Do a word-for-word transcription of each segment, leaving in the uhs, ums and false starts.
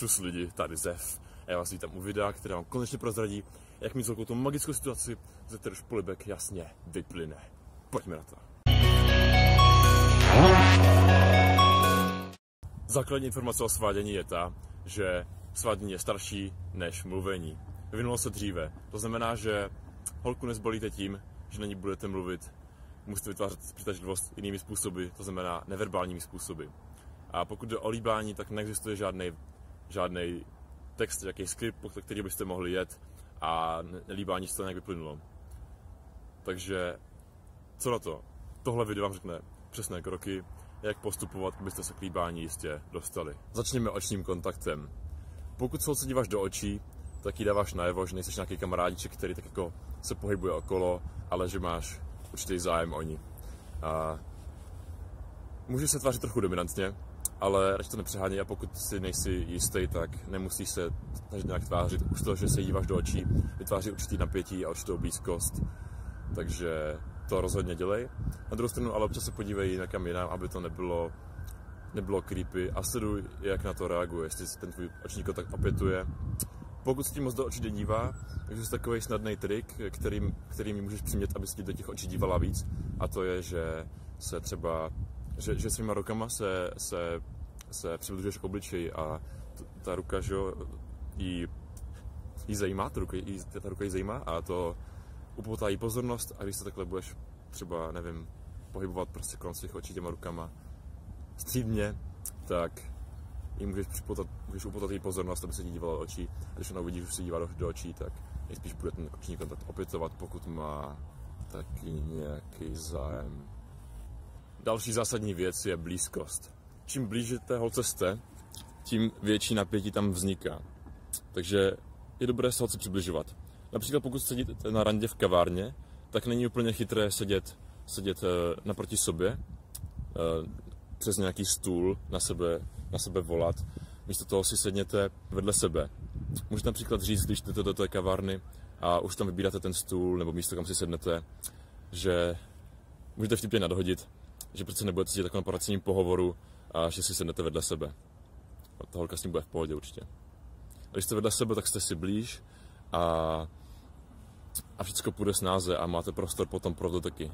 Čus lidi, tady Zev a já vás vítám u videa, které vám konečně prozradí, jak mi celkou tu magickou situaci, ze které už polibek jasně vyplyne. Pojďme na to. Základní informace o svádění je ta, že svádění je starší než mluvení. Vyvinulo se dříve, to znamená, že holku nezbolíte tím, že na ní budete mluvit, musíte vytvářet přitažlivost jinými způsoby, to znamená neverbálními způsoby. A pokud jde o líbání, tak neexistuje žádný žádný text, jaký skript, pod který byste mohli jet a líbání se to nějak vyplynulo. Takže co na to? Tohle video vám řekne přesné kroky, jak postupovat, abyste se k líbání jistě dostali. Začněme očním kontaktem. Pokud se díváš do očí, tak jí dáváš najevo, že nejseš nějaký kamarádiček, který tak jako se pohybuje okolo, ale že máš určitý zájem o ní. A můžeš se tvářit trochu dominantně, ale radši to nepřeháněj, a pokud si nejsi jistý, tak nemusíš se snažit nějak tvářit. Už to, že se díváš do očí, vytváří určitý napětí a určitou blízkost, takže to rozhodně dělej. Na druhou stranu ale občas se podívej někam jinam, aby to nebylo, nebylo creepy, a sleduj, jak na to reaguje, jestli se ten tvůj oční kontakt opětuje. Pokud se ti moc do očí dívá, takže je takový snadný trik, kterým, kterým můžeš přimět, aby se ti do těch očí dívala víc, a to je, že se třeba Že, že svýma rukama se, se, se přibližuješ k obličeji a t, ta ruka, že jo, jí, jí zajímá, ta ruka jí, ta ruka jí zajímá a to upoutá jí pozornost, a když se takhle budeš třeba, nevím, pohybovat prostě kolem svých očí těma rukama střídmě, tak jí můžeš, připoutat, můžeš upoutat její pozornost, aby se ti dívala do očí, a když ona uvidí, že se dívá do, do očí, tak nejspíš bude ten oční kontakt opětovat, pokud má taky nějaký zájem. Další zásadní věc je blízkost. Čím blíže té holce jste, tím větší napětí tam vzniká. Takže je dobré se holce přibližovat. Například pokud sedíte na randě v kavárně, tak není úplně chytré sedět, sedět naproti sobě, přes nějaký stůl na sebe, na sebe volat. Místo toho si sedněte vedle sebe. Můžete například říct, když jdete do té kavárny a už tam vybíráte ten stůl nebo místo, kam si sednete, že můžete vtipně nadhodit, že prostě nebudete cítit takovým poradcením pohovoru a že si sednete vedle sebe. A ta holka s ním bude v pohodě určitě. A když jste vedle sebe, tak jste si blíž a, a všechno půjde snáze a máte prostor potom pro dotyky.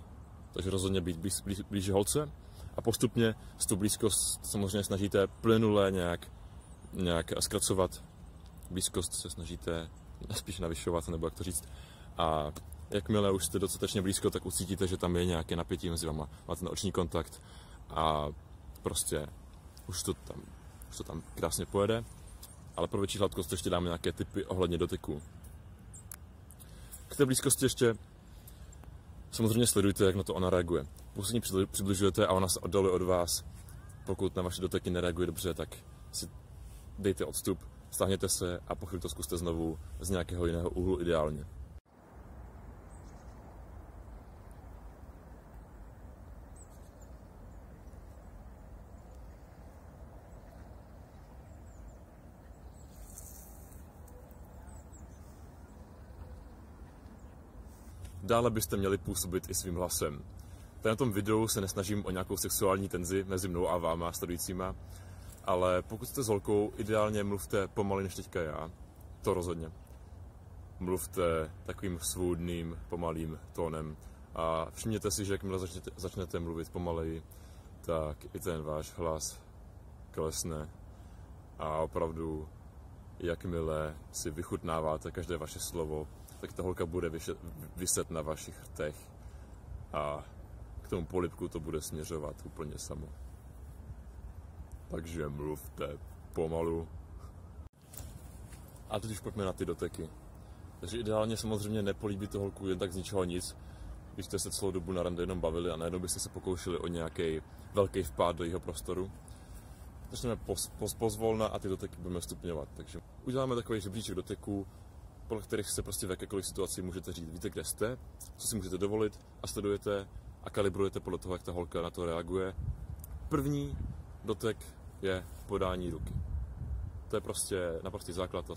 Takže rozhodně být blíž, blíž, blíže holce a postupně s tu blízkost samozřejmě snažíte plynule nějak, nějak zkracovat. Blízkost se snažíte spíš navyšovat, nebo jak to říct. A jakmile už jste dostatečně blízko, tak ucítíte, že tam je nějaké napětí mezi váma. Máte ten oční kontakt a prostě už to tam, už to tam krásně pojede. Ale pro větší hladkost ještě dáme nějaké tipy ohledně dotyku. K té blízkosti ještě samozřejmě sledujte, jak na to ona reaguje. Pokud se ní přibližujete a ona se oddaluje od vás, pokud na vaše dotyky nereaguje dobře, tak si dejte odstup, stáhněte se a po chvíli to zkuste znovu z nějakého jiného úhlu ideálně. Dále byste měli působit i svým hlasem. Tady na tom videu se nesnažím o nějakou sexuální tenzi mezi mnou a váma sledujícíma, ale pokud jste s holkou, ideálně mluvte pomaly než teďka já, to rozhodně. Mluvte takovým svůdným, pomalým tónem a všimněte si, že jakmile začnete, začnete mluvit pomaleji, tak i ten váš hlas klesne a opravdu, jakmile si vychutnáváte každé vaše slovo, tak ta holka bude vyšet, vyset na vašich rtech a k tomu polibku to bude směřovat úplně samo. Takže mluvte pomalu. A teď už pojďme na ty doteky. Takže ideálně samozřejmě nepolíbit tu holku jen tak z ničeho nic, když jste se celou dobu na rande jenom bavili a najednou byste se pokoušeli o nějaký velký vpád do jeho prostoru. Začneme poz, poz, pozvolna a ty doteky budeme stupňovat. Takže uděláme takový žebříček doteků, podle kterých se prostě v jakékoliv situaci můžete říct, víte, kde jste, co si můžete dovolit, a sledujete a kalibrujete podle toho, jak ta holka na to reaguje. První dotek je podání ruky. To je prostě naprostý základ,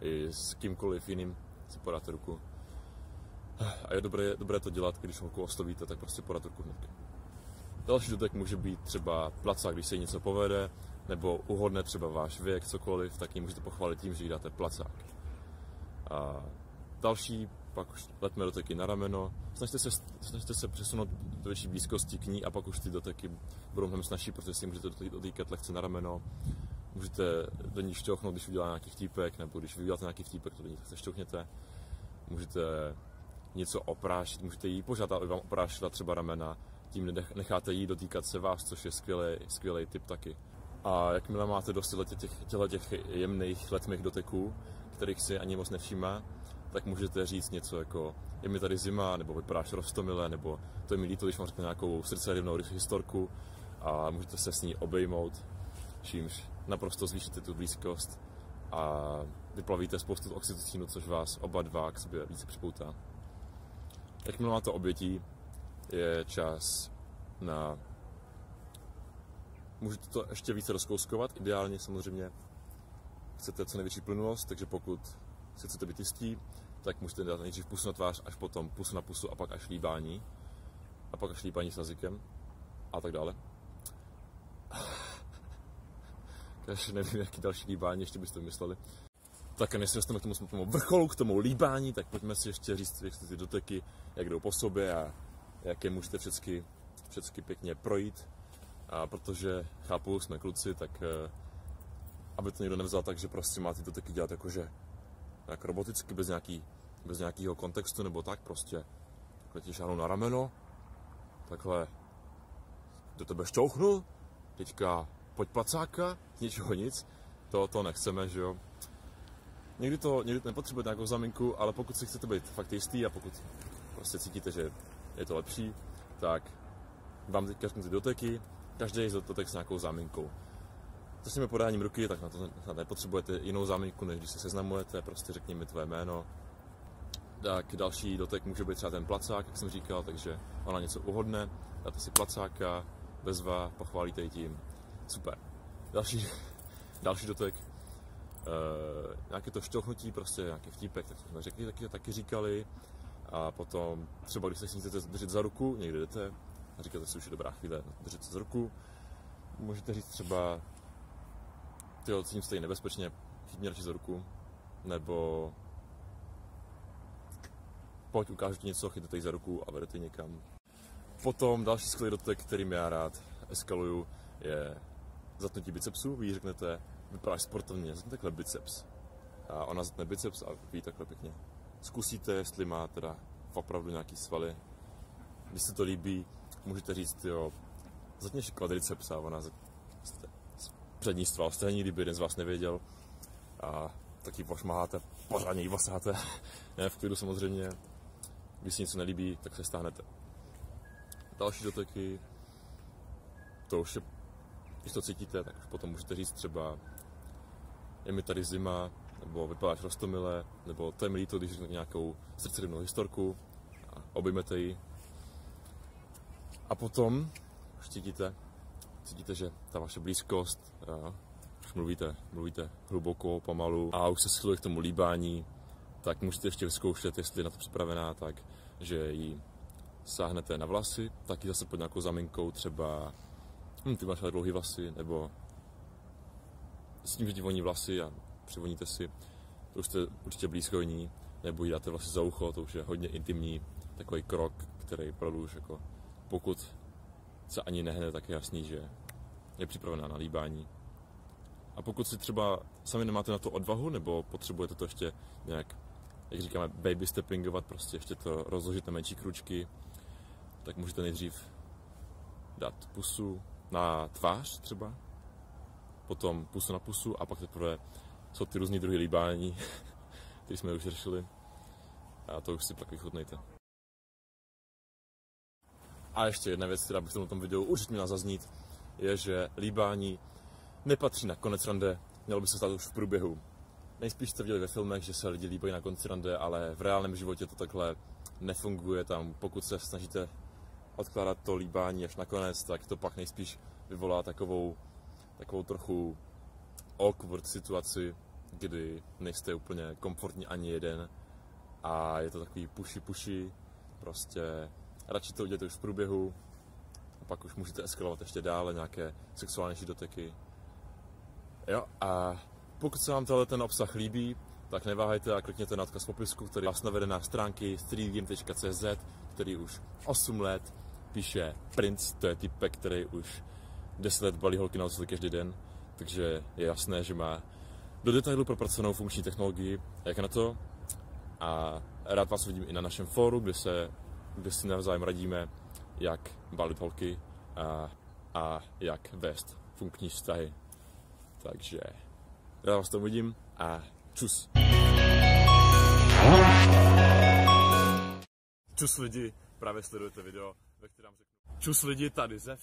i s kýmkoliv jiným si podáte ruku. A je dobré, dobré to dělat, když holku oslovíte, tak prostě podat ruku hned. Další dotek může být třeba placák, když se jí něco povede nebo uhodne třeba váš věk, cokoliv, tak ji můžete pochválit tím, že jí dáte placák. A další, pak už letme doteky na rameno, snažte se, snažte se přesunout do větší blízkosti k ní a pak už ty doteky budou mnohem snažší, protože si můžete dotýkat lehce na rameno, můžete do ní šťouchnout, když uděláte nějaký vtípek, nebo když uděláte nějaký vtípek, to do ní tak se šťouchněte, můžete něco oprášit, můžete jí požádat, aby vám oprášila třeba ramena, tím necháte jí dotýkat se vás, což je skvělý, skvělý tip taky. A jakmile máte dost těchto těch jemných letmých doteků, kterých si ani moc nevšímá, tak můžete říct něco jako je mi tady zima, nebo vypadáš roztomile, nebo to je mi líto, když vám řekne nějakou srdcerivnou historku a můžete se s ní obejmout, čímž naprosto zvýšíte tu blízkost a vyplavíte spoustu oxytocínu, což vás oba dva k sobě více připoutá. Jakmile máte obětí, je čas na... Můžete to ještě více rozkouskovat, ideálně samozřejmě chcete co největší plynulost, takže pokud si chcete být jistí, tak můžete dát nejdřív pusu na tvář, až potom pusu na pusu a pak až líbání. A pak až líbání s jazykem a tak dále. Takže nevím, jaký další líbání ještě byste mysleli. Tak a než se dostaneme k tomu smutnému vrcholu, k tomu líbání, tak pojďme si ještě říct, jak ty doteky, jak jdou po sobě a jak je můžete všechny, všechny pěkně projít. A protože, chápu, jsme kluci, tak aby to někdo nevzal tak, že prostě máte to taky dělat jakože tak roboticky, bez, nějaký, bez nějakého kontextu nebo tak, prostě takhle ti šáhnu na rameno, takhle do tebe šťouchnu, teďka pojď placáka, ničeho nic, to, to nechceme, že jo. Někdy to, někdy to nepotřebuje nějakou zaminku, ale pokud si chcete být fakt jistý a pokud prostě cítíte, že je to lepší, tak vám teďka řeknu ty doteky. Každý je dotek s nějakou záminkou. Začněme podáním ruky, tak na to nepotřebujete jinou záminku, než když se seznamujete, prostě řekni mi tvé jméno. Tak další dotek může být třeba ten placák, jak jsem říkal, takže ona něco uhodne, dáte si placáka, bezva, pochválíte ji tím. Super. Další, další dotek, e, nějaké to šťouchnutí, prostě nějaký vtípek, tak jsme řekli, taky, taky říkali. A potom třeba, když se chcete držet za ruku, někde jdete, a říkáte si, už je dobrá chvíle držet se z ruku. Můžete říct třeba tyjo, cítím se tady nebezpečně, chyť mě radši za ruku. Nebo pojď, ukážu ti něco, chyťte tady za ruku a vedete někam. Potom další skvělý dotek, kterým já rád eskaluju, je zatnutí bicepsu. Vy jí řeknete, vypadáš sportovně, zatne takhle biceps. A ona zatne biceps a vy takhle pěkně zkusíte, jestli má teda opravdu nějaký svaly. Když se to líbí, můžete říct, jo, zatnější kvadriceps, a ona přední stval stehní, kdyby jeden z vás nevěděl. A taky pošmaháte, pořádně ji vosáte, ne v klidu samozřejmě. Když si něco nelíbí, tak se stáhnete. Další doteky, to už je, když to cítíte, tak už potom můžete říct třeba je mi tady zima, nebo vypadáš roztomile, nebo to je mi líto, když řekne nějakou srdcerivnou historku a obejmete ji. A potom už cítíte, cítíte, že ta vaše blízkost, jo, už mluvíte, mluvíte hluboko, pomalu a už se schyluje k tomu líbání, tak můžete ještě vyzkoušet, jestli je na to připravená, tak, že ji sáhnete na vlasy, taky zase pod nějakou zaminkou, třeba hm, ty máš dlouhé vlasy, nebo s tím, že ti voní vlasy a přivoníte si, to už jste určitě blízko ní, nebo jí dáte vlasy za ucho, to už je hodně intimní, takový krok, který opravdu už jako pokud se ani nehne, tak je jasný, že je připravená na líbání. A pokud si třeba sami nemáte na to odvahu, nebo potřebujete to ještě nějak, jak říkáme, baby steppingovat, prostě ještě to rozložit na menší kručky, tak můžete nejdřív dát pusu na tvář třeba, potom pusu na pusu a pak teprve jsou ty různý druhy líbání, které jsme už řešili. A to už si pak vychutnejte. A ještě jedna věc, která bych v tom videu určitě měla zaznít, je, že líbání nepatří na konec rande, mělo by se stát už v průběhu. Nejspíš jste viděli ve filmech, že se lidi líbají na konci rande, ale v reálném životě to takhle nefunguje. Tam, pokud se snažíte odkládat to líbání až na konec, tak to pak nejspíš vyvolá takovou, takovou trochu awkward situaci, kdy nejste úplně komfortní ani jeden a je to takový puši puši, prostě... Radši to uděláte už v průběhu a pak už můžete eskalovat ještě dále nějaké sexuálnější doteky Jo, a pokud se vám tenhle ten obsah líbí, tak neváhejte a klikněte na odkaz v popisku, který vás navede na stránky streetgame tečka cz, který už osm let píše Prince, to je typek, který už deset let balí holky na oceli každý den, takže je jasné, že má do detailu propracovanou funkční technologii, jak na to. A rád vás vidím i na našem fóru, kde se, kde si navzájem radíme, jak balit holky a, a jak vést funkční vztahy. Takže rád vás tam vidím a čus. Čus lidi, právě sledujete video, ve kterém řeknu. Čus lidi, tady Zev.